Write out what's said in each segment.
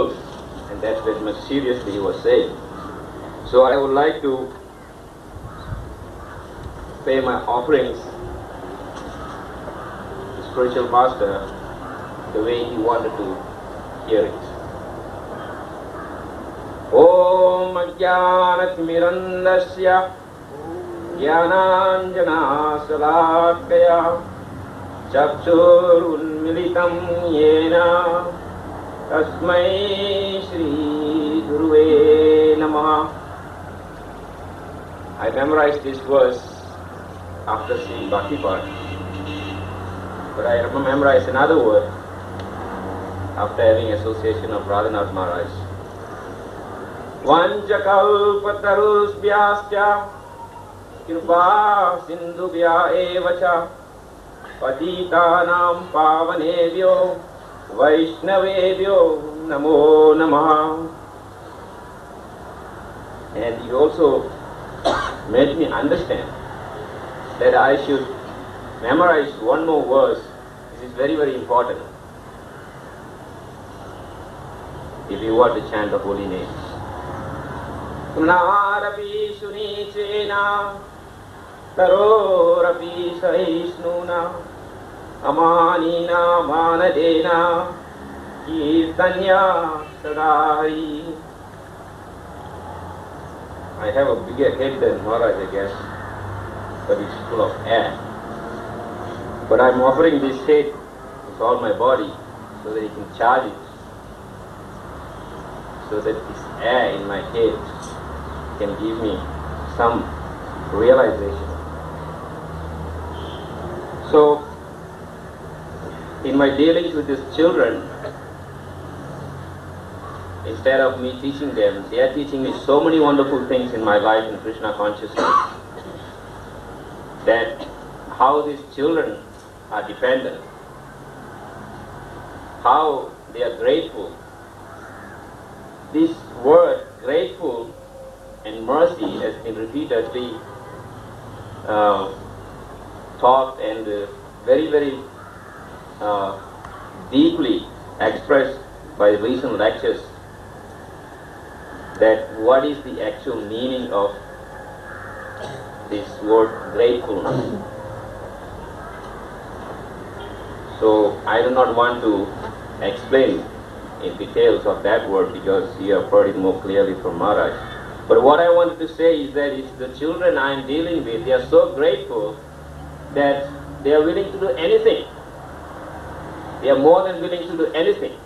And that's very much seriously he was saying. So I would like to pay my offerings to spiritual master the way he wanted to hear it. Om Ajnanatirandasya Jnananjanashalakaya Chakshurunmilitam Yena Tasmai Shri Guruve Namaha. I memorized this verse after seeing Bhaktipada, but I memorized another word after having association of Radhanath Maharaj. Vanchakalpatarusvyasya Kirpa Sindhubhya Evacha Patitanam Pavanebhyo Vaishnavebhyo Namo Namaha. And he also made me understand that I should memorize one more verse. This is very, very important if you want to chant the holy name. Narapi Sunichena Tarorapi Sahishnuna Amanina Manadena Kirtanya Sadari. I have a bigger head than Maharaj, I guess, but it's full of air. But I'm offering this head with all my body so that he can charge it, so that this air in my head can give me some realization. So, in my dealings with these children, instead of me teaching them, they are teaching me so many wonderful things in my life in Krishna consciousness, that how these children are dependent, how they are grateful. This word grateful and mercy has been repeatedly taught and very, very deeply expressed by recent lectures, that what is the actual meaning of this word gratefulness. So I do not want to explain in details of that word because you have heard it more clearly from Maharaj. But what I wanted to say is that it's the children I am dealing with, they are so grateful that they are willing to do anything. They are more than willing to do anything.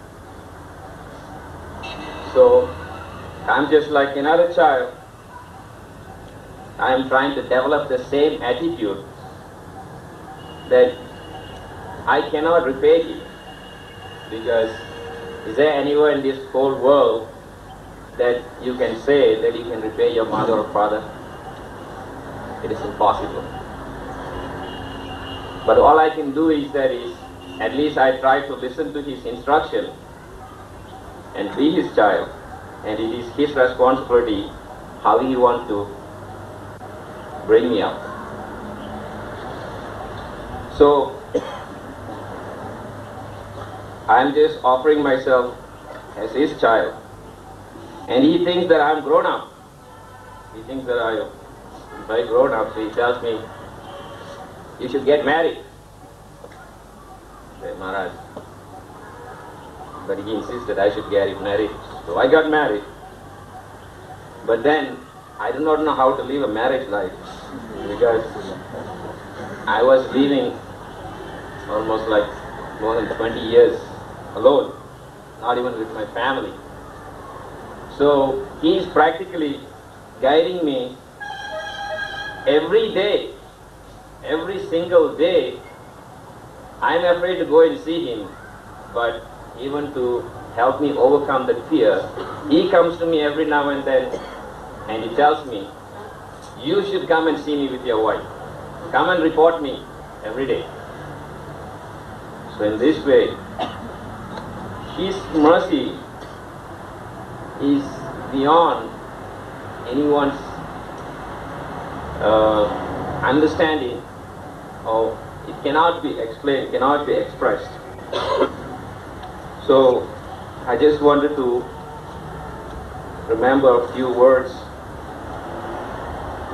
So I'm just like another child. I'm trying to develop the same attitude that I cannot repay you, because is there anywhere in this whole world that you can say that you can repay your mother or father? It is impossible. But all I can do is that at least I try to listen to his instruction and be his child. And it is his responsibility how he wants to bring me up. So I am just offering myself as his child. And he thinks that I am grown up. He thinks that I am very grown up, so he tells me, you should get married. I say, Maharaj. But he insisted I should get married. So I got married, but then I do not know how to live a marriage life, because I was living almost like more than 20 years alone, not even with my family. So he is practically guiding me every day, every single day. I am afraid to go and see him, but even to help me overcome that fear, he comes to me every now and then and he tells me, you should come and see me with your wife. Come and report me every day. So in this way, his mercy is beyond anyone's understanding, or it cannot be explained, cannot be expressed. So I just wanted to remember a few words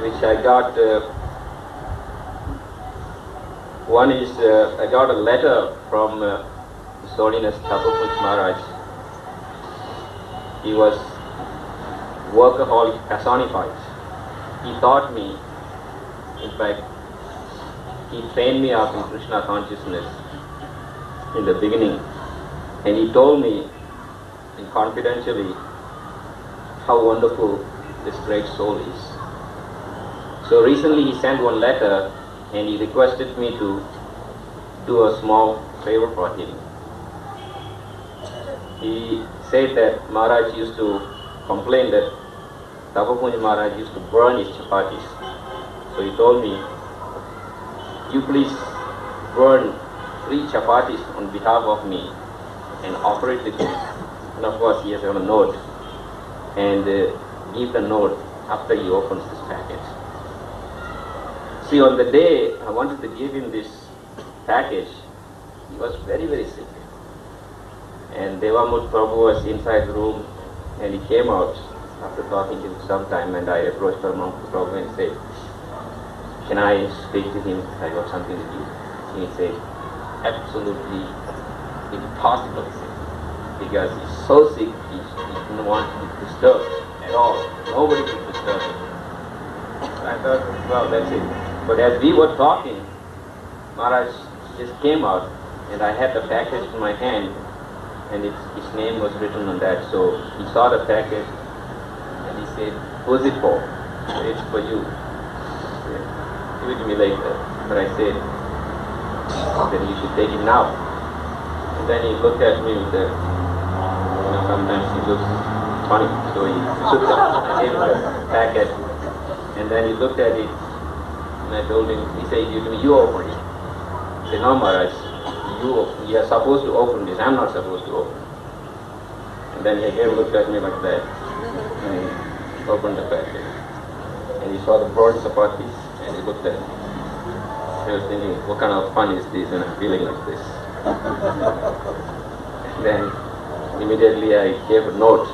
which I got. One is I got a letter from His Holiness Tapu Punja Maharaj. He was workaholic personified. He taught me, in fact, he trained me up in Krishna consciousness in the beginning, and he told me in confidentially how wonderful this great soul is. So recently he sent one letter and he requested me to do a small favor for him. He said that Maharaj used to complain that Tapu Punja Maharaj used to burn his chapatis. So he told me, "You please burn 3 chapatis on behalf of me and offer it to him." And of course he has a note, and give the note after he opens this packet. See, on the day I wanted to give him this package, he was very, very sick. And Devamrita Prabhu was inside the room, and he came out after talking to him some time, and I approached Paramaham Prabhu and said, "Can I speak to him? I got something to give." And he said, "Absolutely impossible," because he's so sick, he didn't want to be disturbed at all. Nobody could disturb him. I thought, well, that's it. But as we were talking, Maharaj just came out, and I had the package in my hand, and his name was written on that. So he saw the package, and he said, "Who's it for?" I said, "It's for you." He said, "Give it to me later." But I said, "Then you should take it now." And then he looked at me with the, sometimes he looks funny, so he took the packet, and then he looked at it. I told him, he said, "You open it." I said, "No, Maharaj, you are supposed to open this. I'm not supposed to open it." And then he again looked at me like that, and he opened the package. And he saw the broad chapatis, and he looked at me. He was thinking, what kind of fun is this, and I'm feeling like this. And then immediately I gave a note.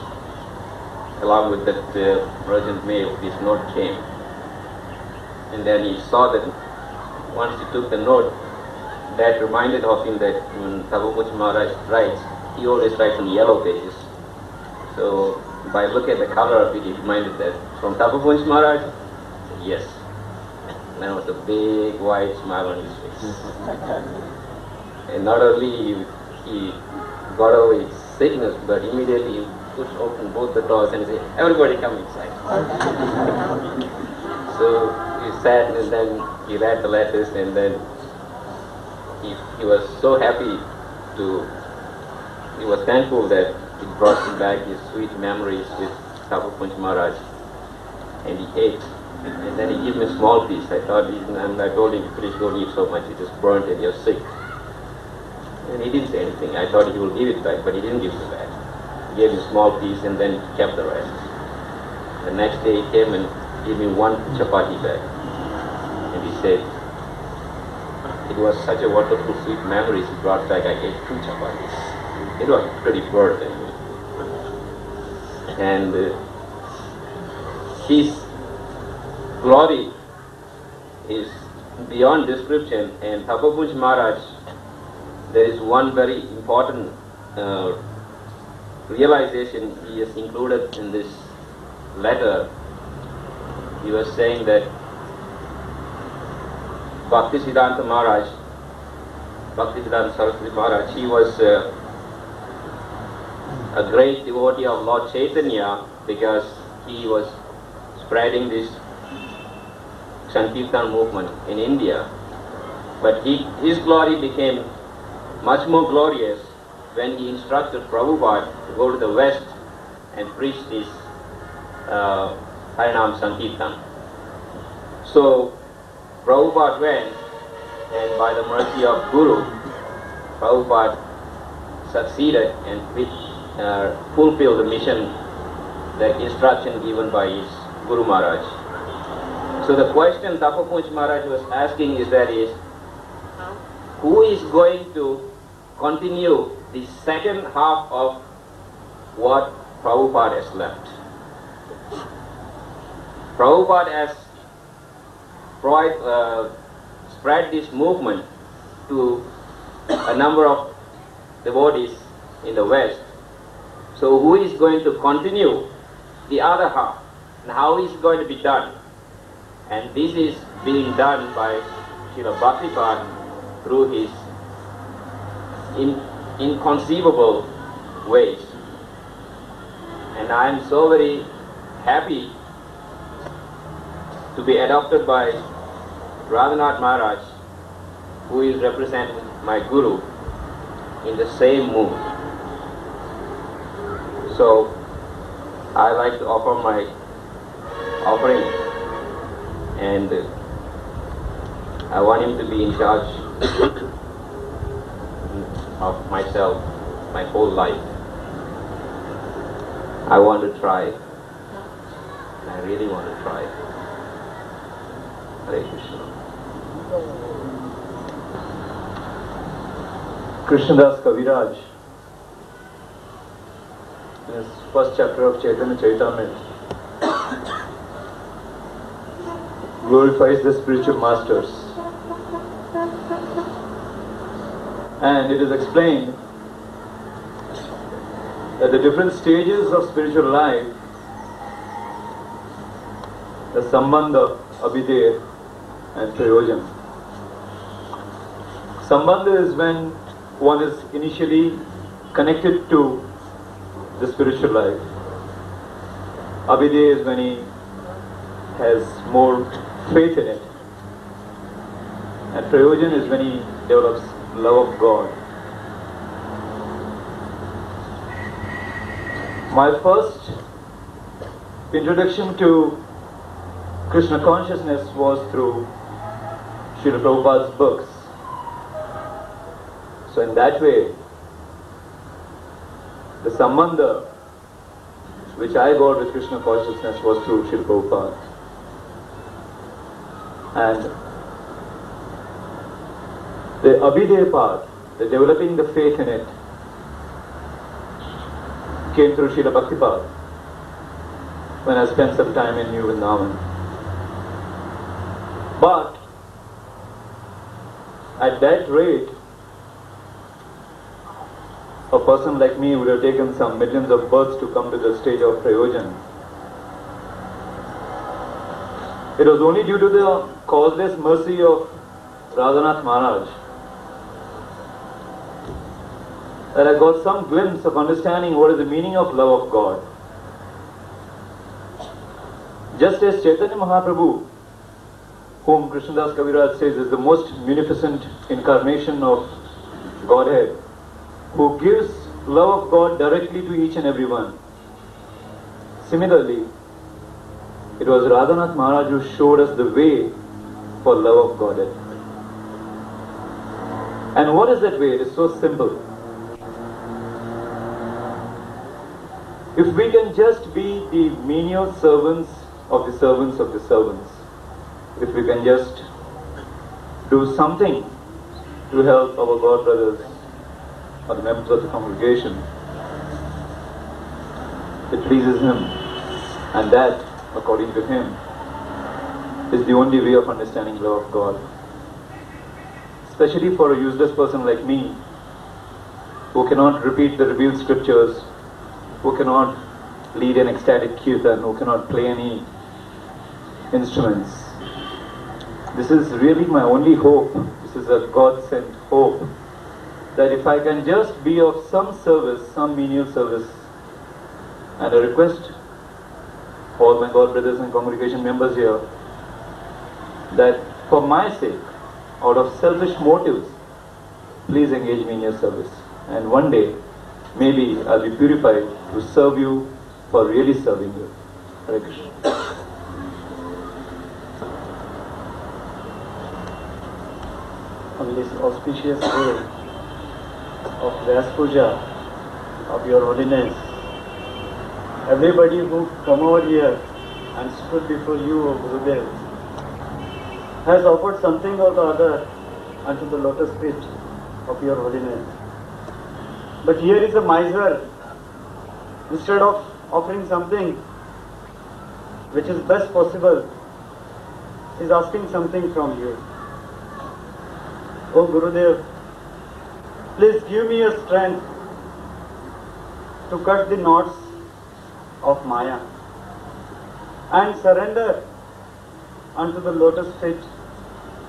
Along with that urgent mail, this note came. And then he saw that once he took the note, that reminded of him that when Tapu Punja Maharaj writes, he always writes in yellow pages. So by looking at the color of it, he reminded that from Tapu Punja Maharaj, yes. And there was a big wide smile on his face. And not only he got away his sickness, but immediately he pushed open both the doors and said, "Everybody come inside." So he sat, and then he read the letters, and then he was so happy he was thankful that it brought him back his sweet memories with Tapu Punja Maharaj. And he ate, and then he gave me a small piece. I told him, "Please don't eat so much, you just burnt and you're sick." And he didn't say anything. I thought he would give it back, but he didn't give it back. He gave me a small piece, and then he kept the rest. The next day he came and gave me 1 chapati bag, and he said, "It was such a wonderful sweet memories he brought back. I ate 2 chapatis. It was pretty burden." And his glory is beyond description. And Tapu Punja Maharaj, there is one very important realization he has included in this letter. He was saying that Bhaktisiddhanta Saraswati Maharaj, he was a great devotee of Lord Chaitanya, because he was spreading this Sankirtan movement in India. But his glory became much more glorious when he instructed Prabhupada to go to the West and preach this Harinam Sankirtan. So Prabhupada went, and by the mercy of Guru, Prabhupada succeeded and fulfilled the mission, the instruction given by his Guru Maharaj. So the question Tapu Punja Maharaj was asking is who is going to continue the second half of what Prabhupada has left. Prabhupada has spread this movement to a number of devotees in the West. So who is going to continue the other half, and how is it going to be done? And this is being done by Srila Bhaktipada through his inconceivable ways. And I am so very happy to be adopted by Radhanath Maharaj, who is representing my Guru in the same move. So I like to offer my offering, and I want him to be in charge of myself, my whole life. I want to try, and I really want to try. Hare Krishna. Krishnadas Kaviraj, in his first chapter of Chaitanya Charitamrita, glorifies the spiritual masters. And it is explained that the different stages of spiritual life, the Sambandha, Abhideya, and Prayojan. Sambandha is when one is initially connected to the spiritual life. Abhideya is when he has more faith in it. And Prayojan is when he develops love of God. My first introduction to Krishna consciousness was through Srila Prabhupada's books. So in that way, the sambandha which I got with Krishna consciousness was through Srila Prabhupada. And the Abhideya part, the developing the faith in it, came through Srila Bhaktipada when I spent some time in New Vrindavan. But at that rate, a person like me would have taken some millions of births to come to the stage of Prayojan. It was only due to the causeless mercy of Radhanath Maharaj that I got some glimpse of understanding what is the meaning of love of God. Just as Chaitanya Mahaprabhu, whom Krishnadas Kaviraj says is the most munificent incarnation of Godhead, who gives love of God directly to each and every one. Similarly, it was Radhanath Maharaj who showed us the way for love of Godhead. And what is that way? It is so simple. If we can just be the menial servants of the servants of the servants, if we can just do something to help our God brothers or the members of the congregation, it pleases Him, and that, according to Him, is the only way of understanding the love of God. Especially for a useless person like me, who cannot repeat the revealed scriptures, who cannot lead an ecstatic kirtan, who cannot play any instruments. This is really my only hope. This is a God-sent hope, that if I can just be of some service, some menial service, and I request all my God brothers and congregation members here that for my sake, out of selfish motives, please engage me in your service. And one day, maybe I'll be purified to serve you for really serving you. Hare Krishna. On this auspicious day of Vyas Puja, of Your Holiness, everybody who come over here and stood before you, O Gurudev, has offered something or the other unto the lotus feet of Your Holiness. But here is a miser instead of offering something which is best possible, is asking something from you. Oh Gurudev, please give me your strength to cut the knots of Maya and surrender unto the lotus feet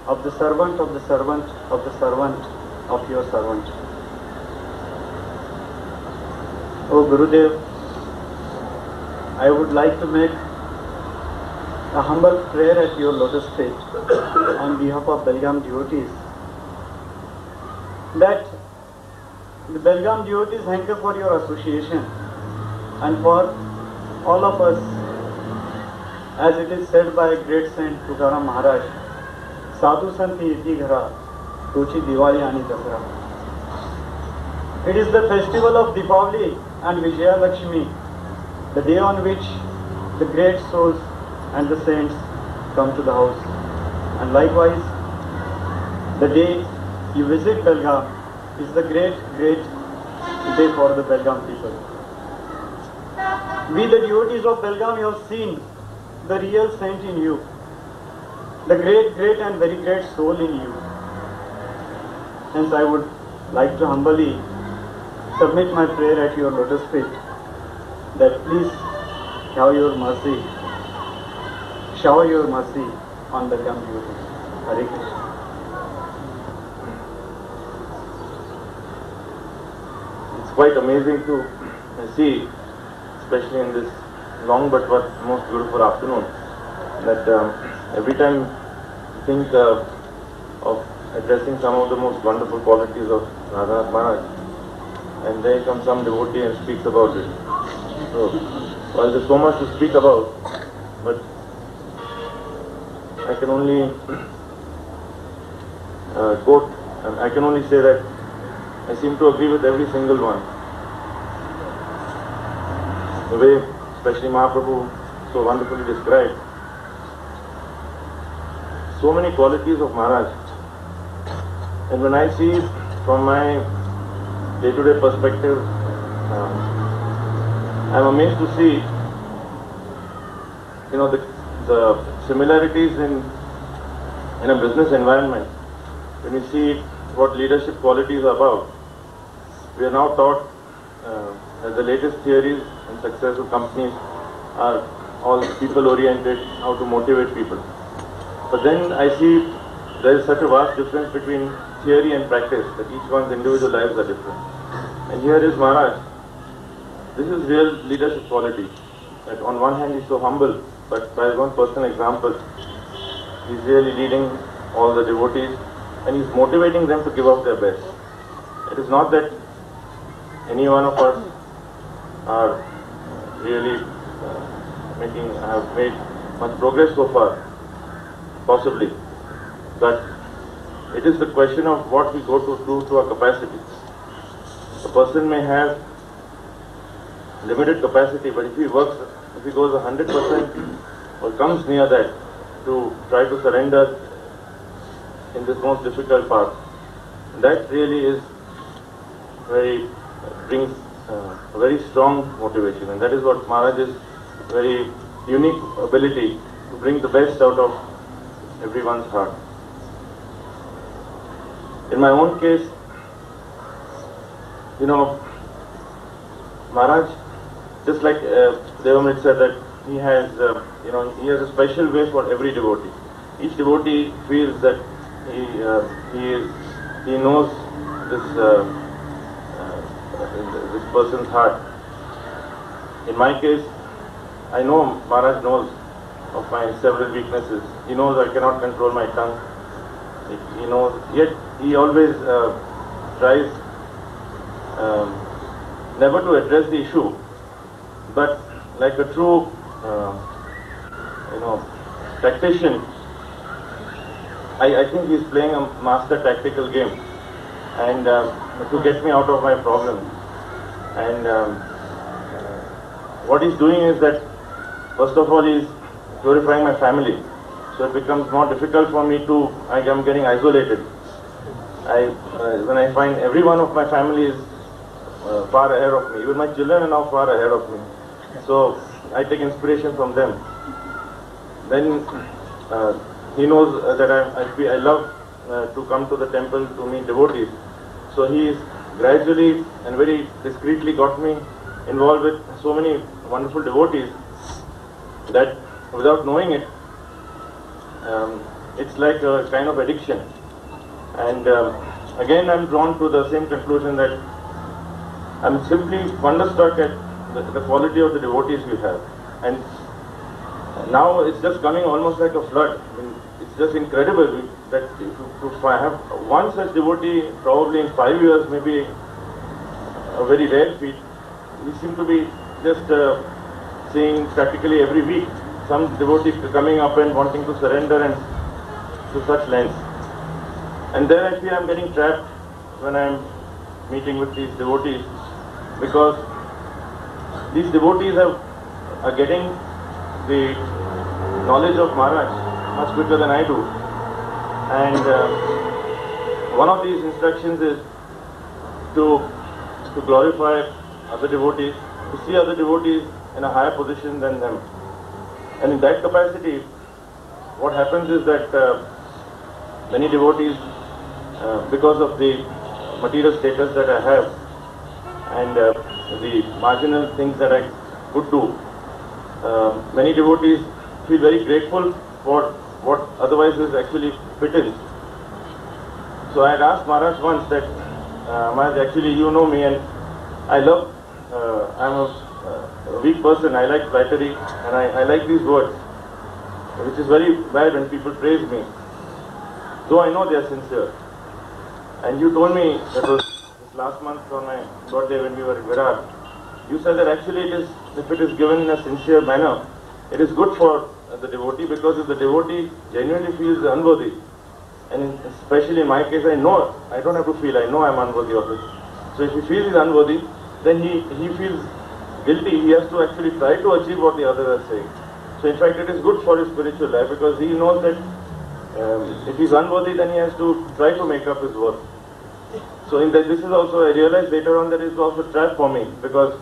of the servant of the servant of the servant of your servant. Oh Gurudev, I would like to make a humble prayer at your lotus feet on behalf of Belgaum devotees, that the Belgaum devotees hanker for your association and for all of us, as it is said by great saint Tukaram Maharaj, Sadhu Santi Iti Ghara, Tuchi Diwali Ani Dasara. It is the festival of Deepavali and Vijaya Lakshmi, the day on which the great souls and the saints come to the house. And likewise, the day you visit Belgaum is the great, great day for the Belgaum people. We the devotees of Belgaum have seen the real saint in you, the great, great and very great soul in you. Hence I would like to humbly submit my prayer at your lotus feet, that please shower your mercy on Belgaum devotees. Hare Krishna. It's quite amazing to see, especially in this long but what most beautiful afternoon, that every time you think of addressing some of the most wonderful qualities of Radhanath Maharaj, and there comes some devotee and speaks about it. So, well, there's so much to speak about, but I can only quote, and I can only say that I seem to agree with every single one. The way especially Mahaprabhu so wonderfully described so many qualities of Maharaj. And when I see from my day-to-day perspective, I'm amazed to see, you know, the similarities in a business environment. When you see what leadership qualities are about, we are now taught that the latest theories and successful companies are all people-oriented, how to motivate people. But then I see there is such a vast difference between theory and practice, that each one's individual lives are different. And here is Maharaj. This is real leadership quality. That on one hand he's so humble, but by his own personal example, he's really leading all the devotees, and he's motivating them to give up their best. It is not that any one of us are really have made much progress so far, possibly, but it is the question of what we go to do to our capacity. A person may have limited capacity, but if he works, if he goes 100% or comes near that, to try to surrender in this most difficult path, that really is brings a very strong motivation, and that is what Maharaj's very unique ability to bring the best out of everyone's heart. In my own case, you know, Maharaj, just like Devamrita said, that he has, you know, he has a special way for every devotee. Each devotee feels that he knows this this person's heart. In my case, I know Maharaj knows of my several weaknesses. He knows I cannot control my tongue. He knows, yet he always tries never to address the issue, but like a true, you know, tactician, I think he's playing a master tactical game, and to get me out of my problem. And what he's doing is that, first of all, he's purifying my family, so it becomes more difficult for me to, I am getting isolated. When I find every one of my family is far ahead of me. Even my children are now far ahead of me. So I take inspiration from them. Then he knows that I love to come to the temple to meet devotees. So he gradually and very discreetly got me involved with so many wonderful devotees that without knowing it, it's like a kind of addiction. And again I'm drawn to the same conclusion that I'm simply wonderstruck at the quality of the devotees we have. And now it's just coming almost like a flood. I mean, it's just incredible that if I have one such devotee probably in 5 years, maybe a very rare feat. We seem to be just seeing practically every week some devotee coming up and wanting to surrender and to such lengths. And there I feel I'm getting trapped when I'm meeting with these devotees, because these devotees are getting the knowledge of Maharaj much quicker than I do. And one of these instructions is to glorify other devotees, to see other devotees in a higher position than them. And in that capacity, what happens is that many devotees, because of the material status that I have and the marginal things that I could do, many devotees feel very grateful for what otherwise is actually pittance. So I had asked Maharaj once that, Maharaj, actually you know me and I love, I'm a weak person, I like flattery and I like these words, which is very bad when people praise me, though I know they are sincere. And you told me, that was last month on my birthday when we were at Virar, you said that actually it is, if it is given in a sincere manner, it is good for the devotee, because if the devotee genuinely feels unworthy, and especially in my case, I know, I don't have to feel, I know I'm unworthy of it. So if he feels he's unworthy, then he feels guilty, he has to actually try to achieve what the others are saying. So in fact it is good for his spiritual life, because he knows that if he's unworthy then he has to try to make up his worth. So in that, this is also, I realized later on that it's also a trap for me, because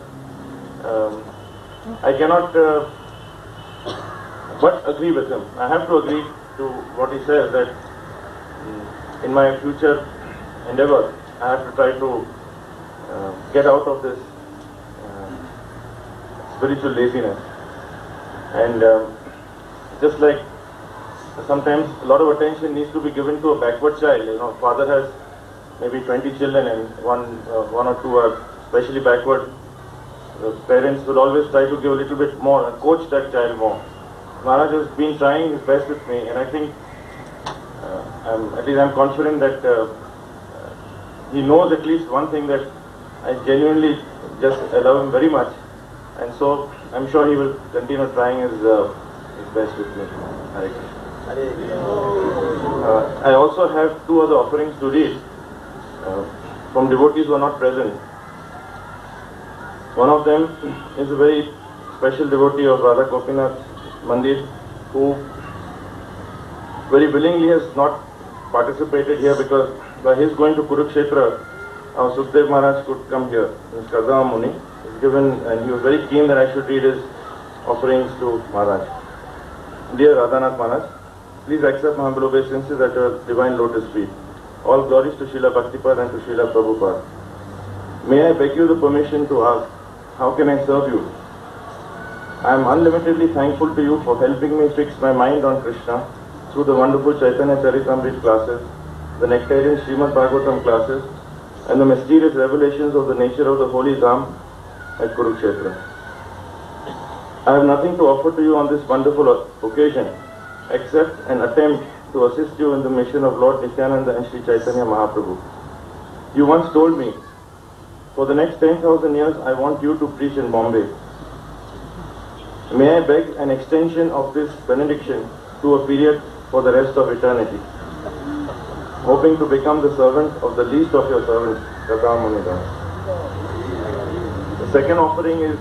I cannot but agree with him. I have to agree to what he says, that in my future endeavour I have to try to get out of this spiritual laziness. And just like sometimes a lot of attention needs to be given to a backward child, you know, father has maybe 20 children and one or two are especially backward. The parents will always try to give a little bit more and coach that child more. Maharaj has been trying his best with me, and I think at least I'm confident that he knows at least one thing, that I genuinely just love him very much, and so I'm sure he will continue trying his best with me. Hare Krishna. I also have two other offerings to read from devotees who are not present. One of them is a very special devotee of Radha Gopinath Mandir, who very willingly has not participated here, because by his going to Kurukshetra, our Sudev Maharaj could come here. Mr. Raghava Muni is given, and he was very keen that I should read his offerings to Maharaj. Dear Radhanath Maharaj, please accept my humble obeisances at your divine lotus feet. All glories to Shrila Bhaktipada and to Shrila Prabhupada. May I beg you the permission to ask, how can I serve you? I am unlimitedly thankful to you for helping me fix my mind on Krishna through the wonderful Chaitanya Charitamrita classes, the nectarian Shrimad Bhagavatam classes, and the mysterious revelations of the nature of the holy Dham at Kurukshetra. I have nothing to offer to you on this wonderful occasion except an attempt to assist you in the mission of Lord Nityananda and Sri Chaitanya Mahaprabhu. You once told me, for the next 10,000 years I want you to preach in Bombay. May I beg an extension of this benediction to a period for the rest of eternity, hoping to become the servant of the least of your servants, Raghava Muni Das. The second offering is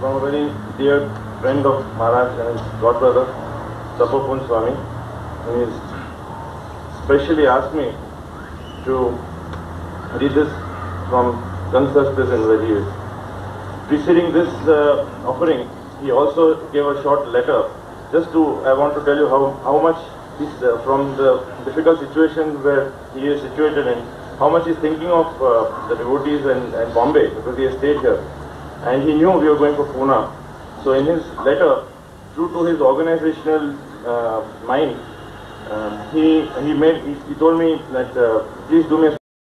from a very dear friend of Maharaj and his godbrother, Tapu Punja Maharaj. And he specially asked me to read this from ancestors and Vajis. Preceding this offering, he also gave a short letter. Just to, I want to tell you how much is from the difficult situation where he is situated in, how much he's thinking of the devotees in Bombay, because he has stayed here. And he knew we were going for Pune. So in his letter, true to his organizational mind, he told me that please do me a